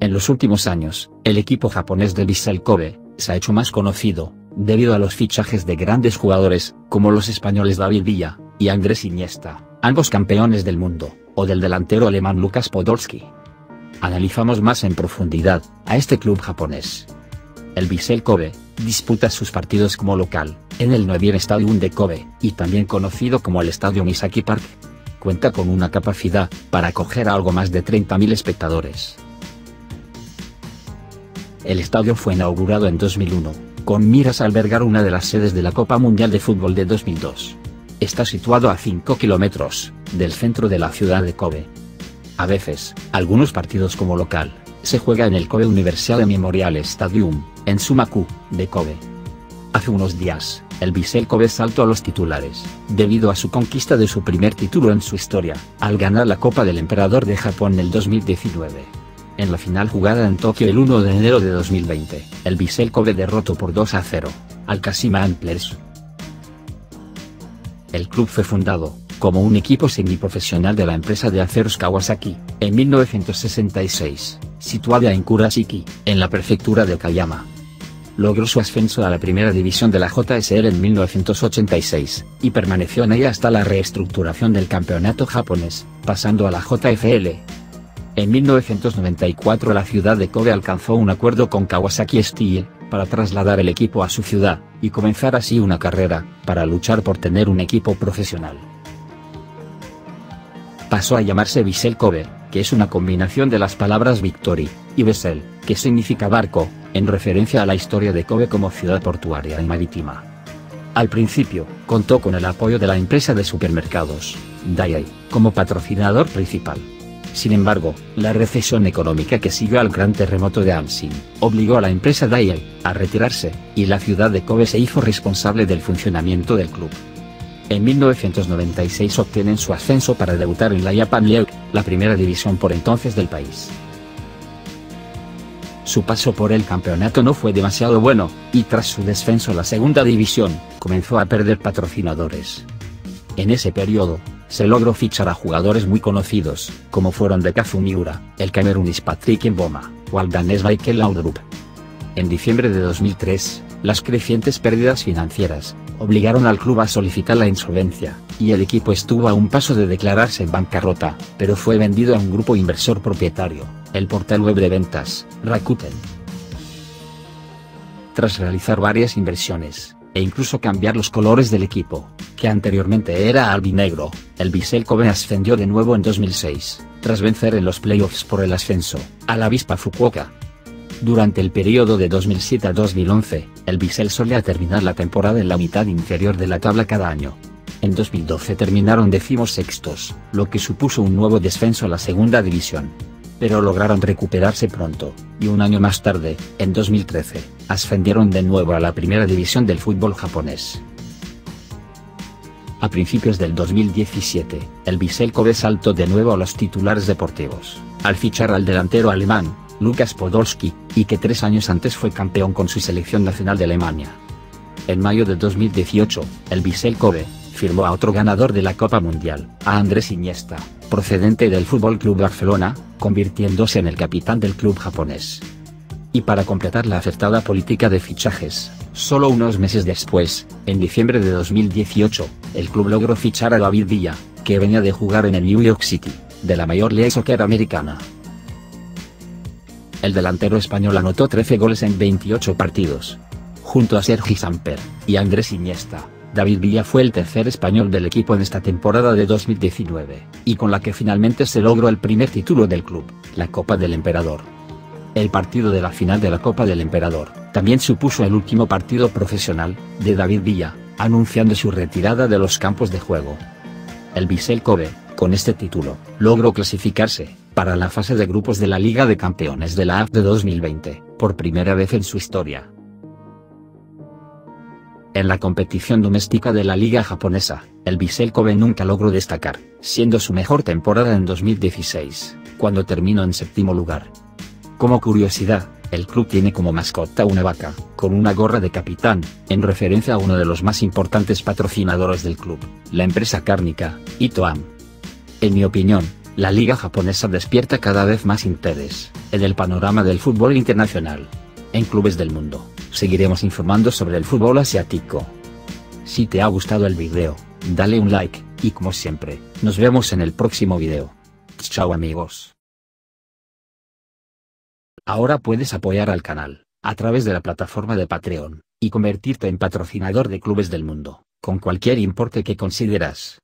En los últimos años, el equipo japonés de Vissel Kobe se ha hecho más conocido, debido a los fichajes de grandes jugadores, como los españoles David Villa y Andrés Iniesta, ambos campeones del mundo, o del delantero alemán Lukas Podolski. Analizamos más en profundidad a este club japonés. El Vissel Kobe disputa sus partidos como local, en el Noevir Stadium de Kobe, y también conocido como el Estadio Misaki Park. Cuenta con una capacidad para acoger a algo más de 30.000 espectadores. El estadio fue inaugurado en 2001, con miras a albergar una de las sedes de la Copa Mundial de Fútbol de 2002. Está situado a 5 kilómetros del centro de la ciudad de Kobe. A veces, algunos partidos como local se juega en el Kobe Universal de Memorial Stadium, en Sumaku, de Kobe. Hace unos días, el Vissel Kobe saltó a los titulares, debido a su conquista de su primer título en su historia, al ganar la Copa del Emperador de Japón en el 2019. En la final jugada en Tokio el 1 de enero de 2020, el Vissel Kobe derrotó por 2-0, al Kashima Antlers. El club fue fundado como un equipo semiprofesional de la empresa de aceros Kawasaki, en 1966, situada en Kurashiki, en la prefectura de Okayama. Logró su ascenso a la primera división de la JSL en 1986, y permaneció en ella hasta la reestructuración del campeonato japonés, pasando a la JFL. En 1994 la ciudad de Kobe alcanzó un acuerdo con Kawasaki Steel, para trasladar el equipo a su ciudad, y comenzar así una carrera, para luchar por tener un equipo profesional. Pasó a llamarse Vissel Kobe, que es una combinación de las palabras Victory, y Vessel, que significa barco, en referencia a la historia de Kobe como ciudad portuaria y marítima. Al principio, contó con el apoyo de la empresa de supermercados, DAIEI, como patrocinador principal. Sin embargo, la recesión económica que siguió al gran terremoto de Hanshin, obligó a la empresa DAIEI a retirarse, y la ciudad de Kobe se hizo responsable del funcionamiento del club. En 1996 obtienen su ascenso para debutar en la Japan League, la primera división por entonces del país. Su paso por el campeonato no fue demasiado bueno, y tras su descenso a la segunda división, comenzó a perder patrocinadores. En ese periodo, se logró fichar a jugadores muy conocidos, como fueron de Kazu Miura, el camerunés Patrick Mboma, o el danés Michael Laudrup. En diciembre de 2003, las crecientes pérdidas financieras, obligaron al club a solicitar la insolvencia, y el equipo estuvo a un paso de declararse en bancarrota, pero fue vendido a un grupo inversor propietario, el portal web de ventas, Rakuten. Tras realizar varias inversiones, e incluso cambiar los colores del equipo, que anteriormente era albinegro, el Vissel Kobe ascendió de nuevo en 2006, tras vencer en los playoffs por el ascenso, a la Avispa Fukuoka. Durante el periodo de 2007 a 2011, el Vissel solía terminar la temporada en la mitad inferior de la tabla cada año. En 2012 terminaron 16º, lo que supuso un nuevo descenso a la segunda división. Pero lograron recuperarse pronto, y un año más tarde, en 2013, ascendieron de nuevo a la primera división del fútbol japonés. A principios del 2017, el Vissel Kobe saltó de nuevo a los titulares deportivos, al fichar al delantero alemán, Lukas Podolski, y que 3 años antes fue campeón con su selección nacional de Alemania. En mayo de 2018, el Vissel Kobe firmó a otro ganador de la Copa Mundial, a Andrés Iniesta, procedente del Fútbol Club Barcelona, convirtiéndose en el capitán del club japonés. Y para completar la acertada política de fichajes, solo unos meses después, en diciembre de 2018, el club logró fichar a David Villa, que venía de jugar en el New York City, de la Major League Soccer americana. El delantero español anotó 13 goles en 28 partidos. Junto a Sergi Samper y Andrés Iniesta, David Villa fue el tercer español del equipo en esta temporada de 2019, y con la que finalmente se logró el primer título del club, la Copa del Emperador. El partido de la final de la Copa del Emperador también supuso el último partido profesional de David Villa, anunciando su retirada de los campos de juego. El Vissel Kobe, con este título, logró clasificarse para la fase de grupos de la Liga de Campeones de la AFC de 2020, por primera vez en su historia. En la competición doméstica de la liga japonesa, el Vissel Kobe nunca logró destacar, siendo su mejor temporada en 2016, cuando terminó en 7º lugar. Como curiosidad, el club tiene como mascota una vaca, con una gorra de capitán, en referencia a uno de los más importantes patrocinadores del club, la empresa cárnica, Itoam. En mi opinión, la liga japonesa despierta cada vez más interés, en el panorama del fútbol internacional. En Clubes del Mundo, seguiremos informando sobre el fútbol asiático. Si te ha gustado el video, dale un like, y como siempre, nos vemos en el próximo video. Chao amigos. Ahora puedes apoyar al canal, a través de la plataforma de Patreon, y convertirte en patrocinador de Clubes del Mundo, con cualquier importe que consideras.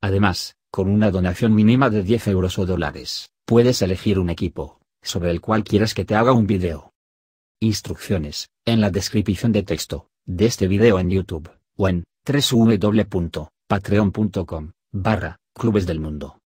Además, con una donación mínima de 10 euros o dólares, puedes elegir un equipo, sobre el cual quieras que te haga un video. Instrucciones, en la descripción de texto, de este video en YouTube, o en www.patreon.com/Clubes del Mundo.